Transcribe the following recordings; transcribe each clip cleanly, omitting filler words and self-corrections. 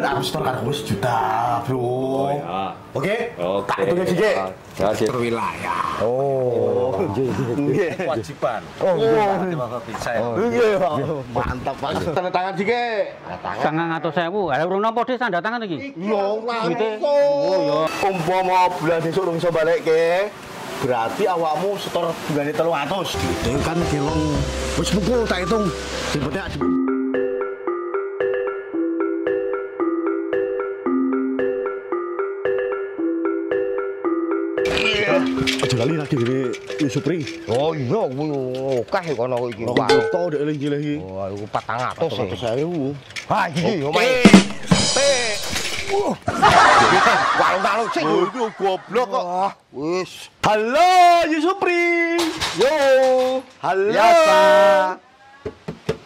bulan Amstel kan harus juta, bro. Oh, ya. Oke? Oke. Tak hitungnya gigi. Perwilayah. Oh. Kewajiban. Oh. Mantap banget. Tanda tangan gigi. Tangan atau sewu. Ada urung nopo desa tanda tangan iki. Yo langsung. Umpama bulan esuk urung iso balik ke. Berarti awakmu setor bulannya 300. Gitu kan gelong. Wis mukul tak hitung. Sebenarnya aja lali lagi di Supri. Oh iya, akeh kono iki. Foto dek lagi. Oh, iku 400.000. Ha iki yo main. Warung tak lucing. Oh iki goblok kok. Wis. Halo Supri. Yo. Halo. Biasa.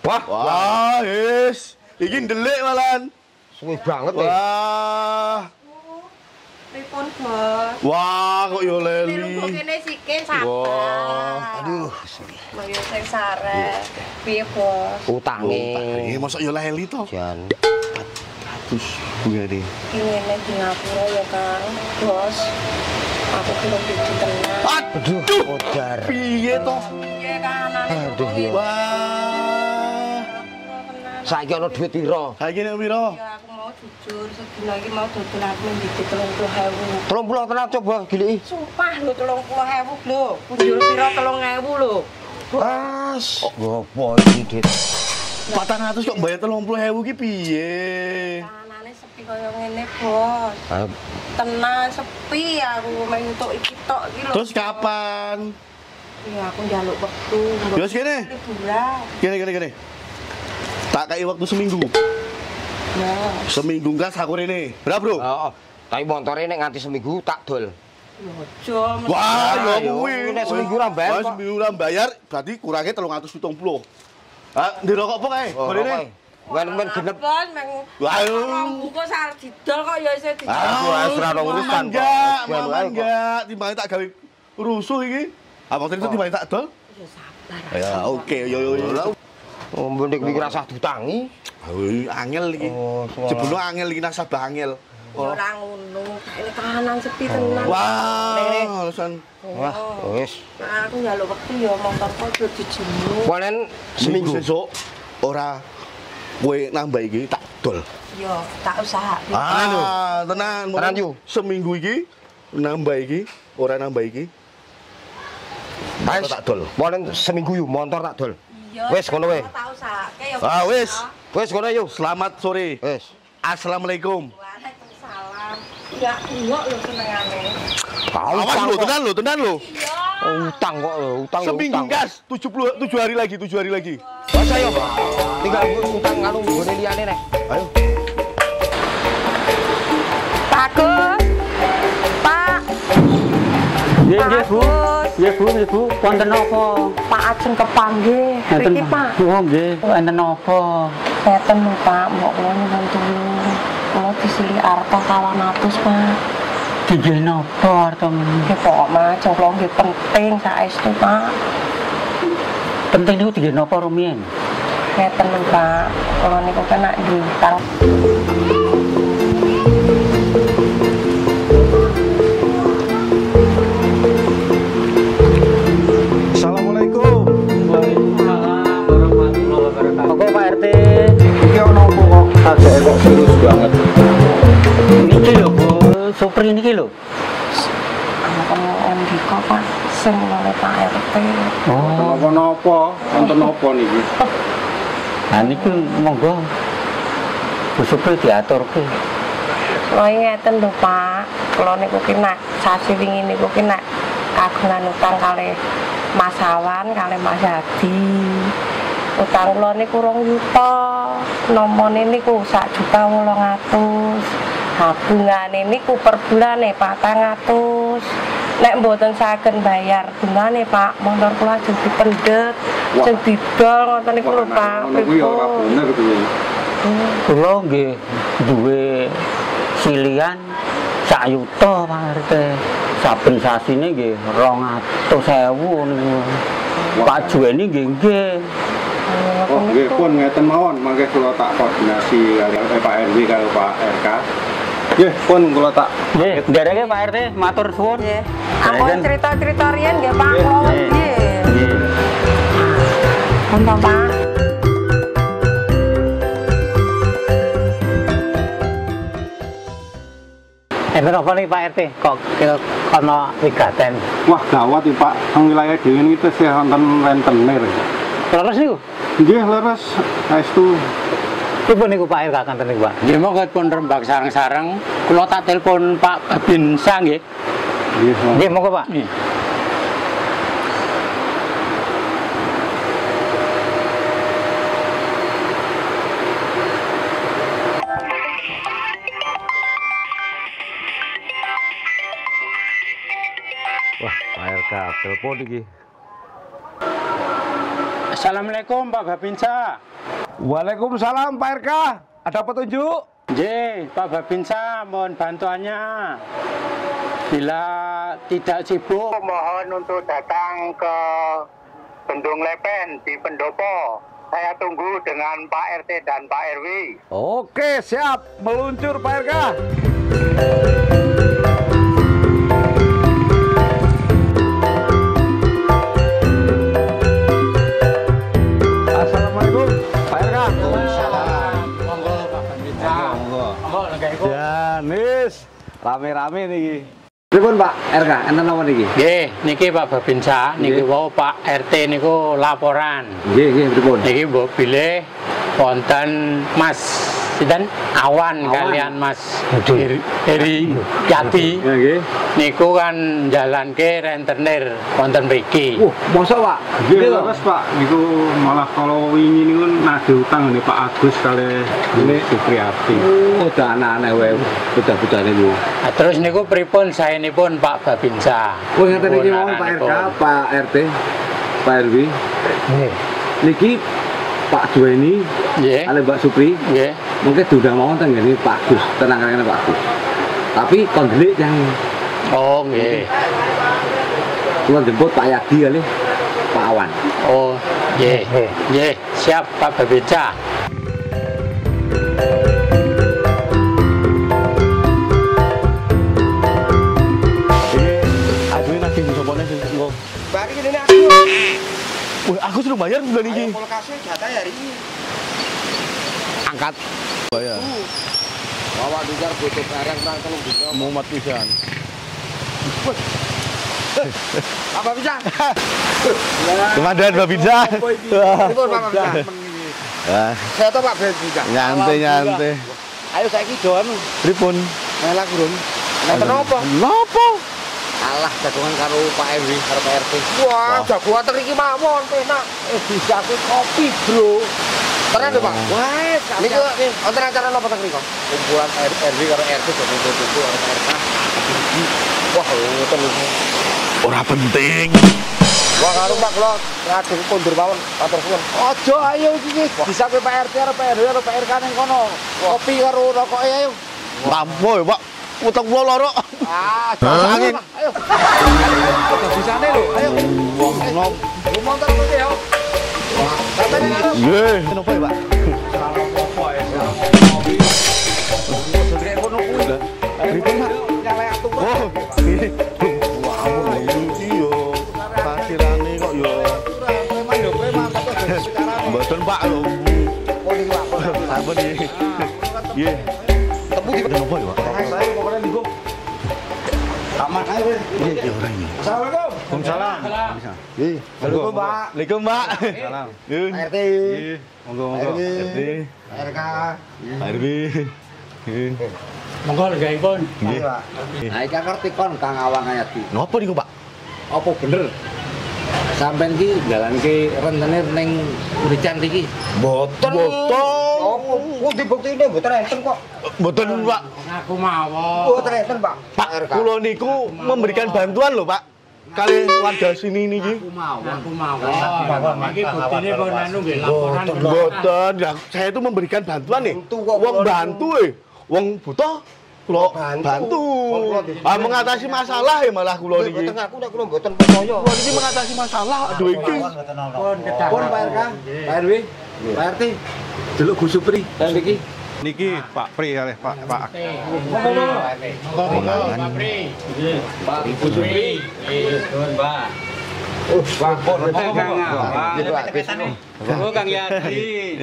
Wah. Wah, wis. Iki ndelik malahan. Suwe banget iki. Wah. Pripun, Bos? Wah, kok yo leli. Nunggu kene sikil sabar. Aduh, mayo sing sareh. Piye, Bos? Utange. Mosok yo leli to? Jan. 400 bungane. Iki ngene di Ngapura ya, Kang. Bos. Aku kira ditenang. Aduh, odar. Piye to? Piye kanane? Aduh. Wah. Saiki ana dhuwit pira? Saiki nek pira? Jujur, sedina ini mau dodol aku menjadi 30.000. 30 tenan coba giliki. Sumpah lho 30.000 lho. Punjul pira 3.000 lho. Wes, opo iki, Dit? 400 kok bayar 30.000 ki piye? Kanane sepi kaya ngene, Bos. Tenan sepi aku menutuk iki tok iki lho. Terus kapan? Ya aku njaluk wektu. Yo kene. Kene. Tak kei waktu seminggu. Nah. Seminggu gas aku rene. Berapa, Bro? Heeh. Tapi montore nek nganti seminggu tak dol. Loh, wah, ya kuwi nek seminggu ora bayar. Wis seminggu ora bayar, berarti kurange 370. Ha, ndek rokok apa kae? Rene. Wen-wen genep. Wah, bungkus arep didol kok ya isih didol. Ah, ora ono urusan kok. Enggak, timbang tak gawe rusuh iki. Apa terus timbang tak dol? Ya sabar. Ya oke, yo. Ombo nek iki rasah dutangi. Hoi, angel iki. Jebule angel iki nasabah angel. Ora ngono, kene kahanan sepi tenan. Wah, alasan. Wah, wis. Aku njaluk wektu ya mongko kudu dijemuk. Polen seminggu sesuk ora kowe nambah iki tak dol. Yo, tak usaha. Ah, tenan. Seminggu iki nambah iki, ora nambah iki. Tak dol. Polen seminggu yo montor tak dol. Wes ngono wae. Ah wes. Wes ngono yo. Selamat sore. Wes. Assalamualaikum. Waalaikumsalam. Ya engok lho senengane. Awas lho, tenan lho. Utang kok lho, utang. Seminggu gas 77 hari lagi, 7 hari lagi. Wes ayo. Tinggal utang karo nggone liyane rek. Ayo. Pakku. Pak. Nggih, Bu. Ya Bu, wonten napa? Pak Ajeng kepanggih. Niki, Pak. Oh, nggih. Wonten napa? Mboten, Pak, mok kula nyuwun tulung. Kula disilih arta 200, Pak. Nggih napa arta menika, Pak? Macem kula nggih penting saestu, Pak. Penting niku nggih napa rumiyin? Mboten, Pak. Kula niku kena diutang. Kok serius banget. Niki lho, Bos. Supri niki lho. Ana MDK, Pak. Sing oleh Pak RT. Oh, napa-napa? Wonten napa niki? Ha niku monggo. Bu Supri diaturke. Lha ngeten lho, Pak. Kula niku ki nak sasi wingi niku ki nak kagungan utang kalih Mas Awan, kalih Mas Hadi. Utang kula niku 2 juta. Nomone niku 1.800.000. Ha bungane niku per bulane 400. Nek mboten saged bayar bungane, Pak, montor kula jeng dipendet, jeng didol ngoten niku lho, Pak. Niku ya ora bener kuwi. Kula nggih duwe silian 1 juta, Pak RT. Saben sasine nggih 200.000 niku. Pak Juweni nggih. Oh, pun ngeten mawon mangke kula tak koordinasi kali Pak RW karo Pak RK. Nggih, pun kula tak. Nggih, ndereke Pak RT matur suwun. Nggih. Ampun cerita-cerita riyen nggih Pak. Nggih. Nggih. Monggo Pak. Enten apa nih Pak RT? Kok kira kono wigaten? Wah gawat ya Pak, nang wilayah dhewe niki tesih wonten rentenir. Leres niku? Nggih leres. Astu. Pripun niku Pak RT kanten niku Pak? Nggih monggo pun rembak sareng-sareng. Kula tak telepon Pak Babinsa nggih. Nggih monggo Pak. Nggih. Telepon iki. Assalamualaikum Pak Babinsa. Waalaikumsalam Pak RK. Ada petunjuk? Nggih, Pak Babinsa mohon bantuannya. Bila tidak sibuk, mohon untuk datang ke Bendung Lepen di Pendopo. Saya tunggu dengan Pak RT dan Pak RW. Oke, siap. Meluncur Pak RK. Rame-rame niki. Pripun Pak RK, enten apa niki? Nggih, niki Pak Babinsa, niki wau Pak RT niku laporan. Nggih, nggih pripun? Niki mbok bilih wonten Mas sinten Awan kalian Mas Heri Yati. Nggih. Niku kan jalanke rentenir wonten mriki. Mosok Pak? Nggih, leres Pak. Niku malah kalau wingi niku nagih utang nih Pak Agus kali ini Supriyati. Udah anak-anak wae bocah-bocahane niku. Terus niku pripun saenipun Pak Babinsa? Kuwi ngeten iki mau Pak RK, Pak RT, Pak RW. Nggih. Niki Pak Duweni, nggih, ale Mbak Supri, nggih. Mungkin sudah mau tenggene Pak Agus, tenang-tenang Pak Agus. Tapi kondelik yang oh nggih. Kula jemput Pak Yadi kali Pak Awan. Oh, nggih. Nggih, siap Pak Babinsa. Wah, aku sudah bayar bulan ini. Lokasi data hari ini. Angkat. Bayar. Bawa dujar butuh barang tanggung dino. Mau mat pisan. Apa pisan? Komandan Babinsa. Pripun Pak Babinsa? Saya to Pak Babinsa. Nyantai-nyantai. Ayo saiki doan. Pripun? Melak urun. Nenten opo? Nopo? Alah jagongan karo Pak RW karo Pak RT. Wah, jagoan teriki mawon penak. Bisa aku kopi, Bro. Tenan lho, Pak. Wes, niku wonten acara napa teng mriku? Kumpulan RW karo RT kudu-kudu karo RK. Wah, ngoten lho. Ora penting. Wah, karo Pak kula lajeng kondur mawon, matur suwun. Aja ayo iki bisa kowe Pak RT karo Pak RW karo Pak RK ning kono. Kopi karo rokoke ayo. Lampo ya, Pak. Utang gua loro. Ah, angin. Ayo. Bisane lho, ayo. Wong nom. Montor kowe ya. Sampeyan ngarep. Nggih. Kenapa ya, Pak? Salah opo ae. Segere ngono kuwi lho. Ripun, Pak. Nyalek atuh. Oh, iki. Wah, amun iki yo. Pasirane kok yo. Memang yo kowe mah kok sekarang. Mboten, Pak lho. Oh, niku Pak. Sampun iki. Nggih. Tepu iki kenapa ya, Pak? Assalamualaikum. Waalaikumsalam. Nggih. Assalamualaikum, Pak. Waalaikum, Pak. Salam. Pak RT. Nggih. Monggo-monggo. RT. RK. Pak RW. Nggih. Monggo lenggahipun. Nggih, Pak. Ha iki ngerti kon Kang Awang Ayati. Napa niku, Pak? Apa bener? Sampeyan iki jalanke rentenir ning Urican iki. Mboten. Mboten. Kok dibuktine mboten enten kok. Mboten, Pak. Ngaku mawon. Mboten enten, Pak. Pak kula niku memberikan bantuan lho, Pak. Kali warga sini niki. Ngaku mawon. Iki buktine pun anu nggih laporan. Mboten, saya itu memberikan bantuan nih. Wong bantu e. Wong butuh kula bantu. Ah mengatasi masalah ya malah kula niki. Mboten ngaku nek kula mboten percaya. Kula niki mengatasi masalah aduh iki. Pun Pak RK, Pak RW. Pak RT, dulu Gus Supri, dan Niki. Niki Pak Pri, oleh Pak. Pak Pri, Pak Gus Supri, Pak. Bang Pur, Kang Awang, Kang Yadi.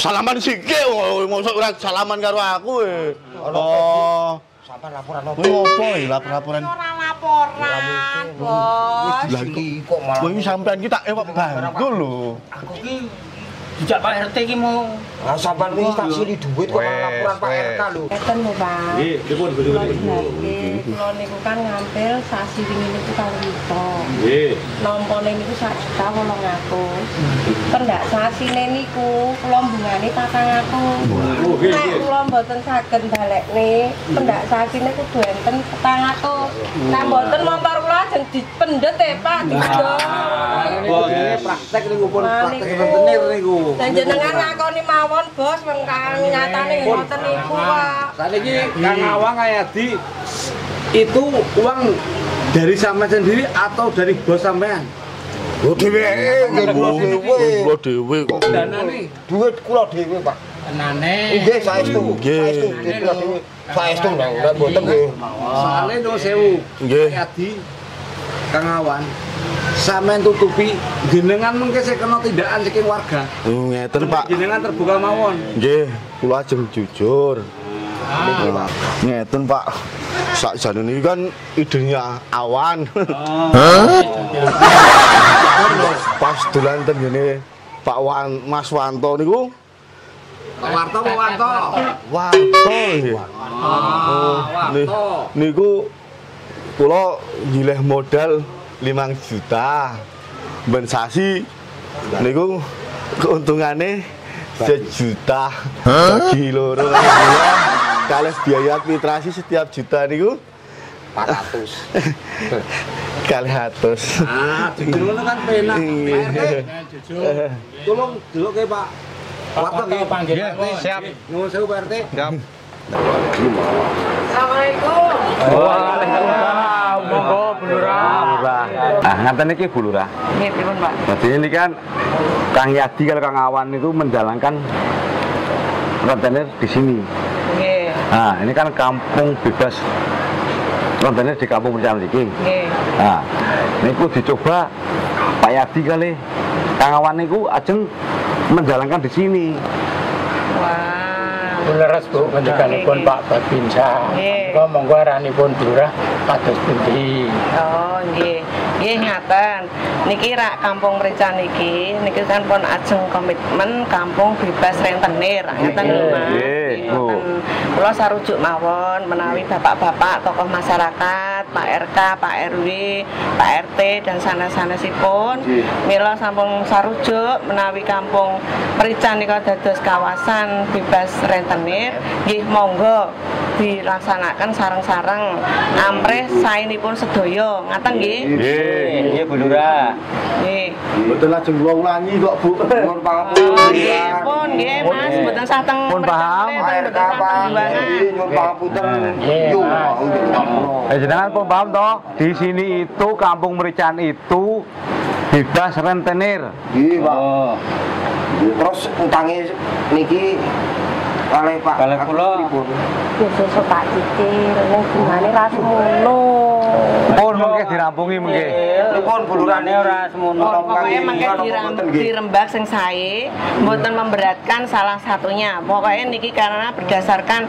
Salaman sikit, mosok ora salaman karo aku. Oh, sampean laporan opo? Laporan. Laporan, Bos. Lah kok malah. Kowe sampean ki tak ewok bantu lho. Aku ki dijak Pak RT ki mau. Lah sampean ki tak sili duit kok malah laporan Pak RT lho. Ngeten lho, Pak. Nggih, pripun Gus Supri? Kula niku kan ngampil sasi wingi niku karo kita. Nggih. Nompone niku 1.800.000. Pendak sasine niku kula bungane 400.000. Nggih, nggih. Kula mboten saged balekne, pendak sasine kudu enten 400.000. Lah mboten motor kula ajeng dipendhet e, Pak, dipendhet. Nggih, praktek niku pun praktek rentenir niku. Dan jenengan ngakoni mawon, Bos, wengkang nyatane ngoten niku, Pak. Saniki Kang Awang Ayadi itu uang dari sampean sendiri atau dari bos sampean? Lo dewe, lo dewe kok. Danane duit kula dewe, Pak. Danane. Nggih, saestu. Nggih, kula dewe. Saestu nang ora mboten nggih. Soale 2000. Nggih. Adi Kang Awan. Sampean tutupi jenengan mengke sik kena tindakan saking warga. Oh, ngeten, Pak. Jenengan terbuka mawon. Nggih, kula ajeng jujur. Ngeten, Pak. Sak jane niki kan idenya Awan. Hah? Pas dolan ten ngene Pak Wan, Mas Wanto niku. Warto apa Wanto? Wanto nggih. Wanto. Niku kula nyileh modal 5 juta. Ben sasi niku keuntungane 1 juta bagi loro. Kalau biaya administrasi setiap juta niku 400. Kali 100. Ah, jujur kan penak. Jujur. Tolong delok ke Pak. Watak nggih panggilan. Siap. Nuwun sewu Pak RT. Siap. Assalamualaikum. Waalaikumsalam. Monggo Bu Lurah. Ah, ngaten iki Bu Lurah. Nggih, pripun, Pak? Dadi ini kan Kang Yadi kalau Kang Awan itu menjalankan rentenir di sini. Nah, ini kan kampung bebas rentenir di kampung Percayawan iki. Nggih. Nah, niku dicoba Pak Yadi kali Kang Awan niku ajeng menjalankan di sini. Wah. Leres Bu ngendikanipun Pak Babinsa. Monggo monggo aranipun Lurah kados pundi. Oh, nggih. Nggih ngaten. Niki rak kampung Merican niki, niki kan pun ajeng komitmen kampung bebas rentenir. Ngaten lho, Mas. Kula sarujuk mawon menawi bapak-bapak tokoh masyarakat, Pak RK, Pak RW, Pak RT dan sanes-sanesipun mila sampun sarujuk menawi kampung Merican nika dados kawasan bebas rentenir, nggih monggo dilaksanakan sareng-sareng amrih saenipun sedaya. Ngaten nggih? Nggih, nggih Bu Lurah. Nggih. Mboten lajeng kula ulangi kok, Bu. Nuwun pangapunten. Nggih, pun nggih Mas, mboten sateng. Pun paham. Nuwun pangapunten. Yo. Jenengan pun paham toh? Di sini itu kampung Merican itu bebas rentenir. Nggih, Pak. Terus utange niki kalih Pak. Kalih kula. Sesuk tak cicil, nek gimane ra semono. Pun mengke dirampungi mengke. Pun bulurane ora semono. Pokoke mengke dirembak sing sae, mboten memberatkan salah satunya. Pokoke niki karena berdasarkan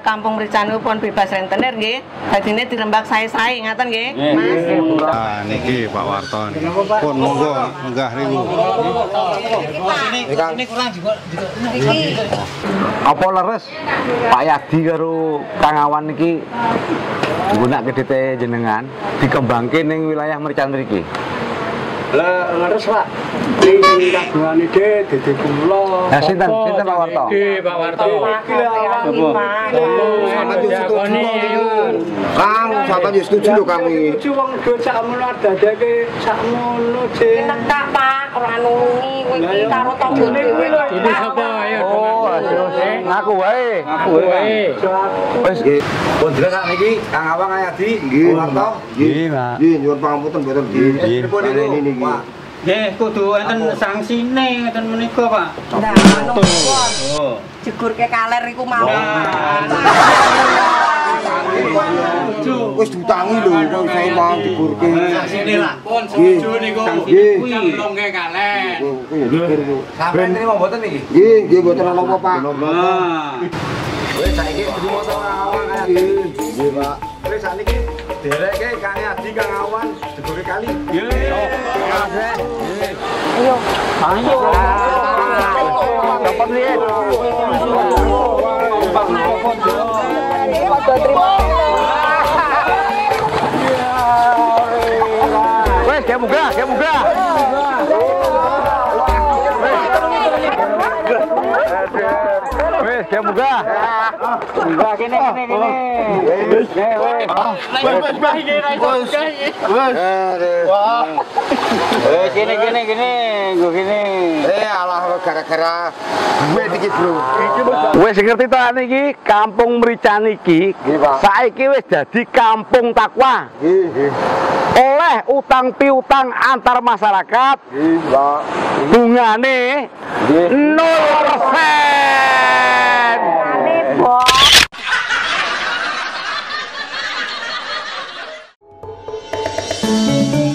kampung Merican pun bebas rentenir nggih. Dadine dirembak sae-sae ngaten nggih, Mas. Ah niki Pak Warto. Pun monggo munggah riwu. Ini kurang niki. Apa leres Pak Yadi karo Kang Awan niki nggunakake DT jenengan dikembangke ning wilayah Merican mriki? Lah leres Pak. Niki kagungan ide DT kula. Lah sinten sinten Pak Warto? Nggih Pak Warto. Iki lho Pak. Sampeyan yo setuju niku. Kang sampeyan yo setuju lho kami. Setuju wong sakmono adadake sakmono jeng. Nek tak Pak ora nungi kuwi iki karo tanggone kuwi lho. Dene sapa ayo. Oh, ngaku wae. Ngaku wae. Wis kondhene sak niki Kang Awang Ayadi nggih Warto. Nggih Pak. Nggih nyuwun pangapunten mboten nggih. Niki Pak. Nggih, kudu enten sanksine enten menika, Pak. Nah, oh. Jegurke kaler iku mau. Wis diutangi lho, saya mau digurke. Sanksine lah, pun setuju niku. Kuwi jemlongke kaler. Sampeyan niki mboten niki? Nggih, nggih mboten apa-apa, Pak. Wis saiki kudu moto awak nggih. Nggih, Pak. Wis saniki dereke kane Adi Kang Awan digore kali. Nggih. Ayo. Ayo. Dapat lihat. Pak telepon yo. Padha trimo. Wes ge munggah, ge munggah. Wes, munggah. Munggah kene. Wes, wes. Kene. Nggo kene. Alah gara-gara duwe iki, Bro. Wes ngerti to ane iki Kampung Mrican iki. Saiki wis dadi Kampung Takwa. Nggih. Oleh utang piutang antar masyarakat. Nggih, Pak. Bungane 0%.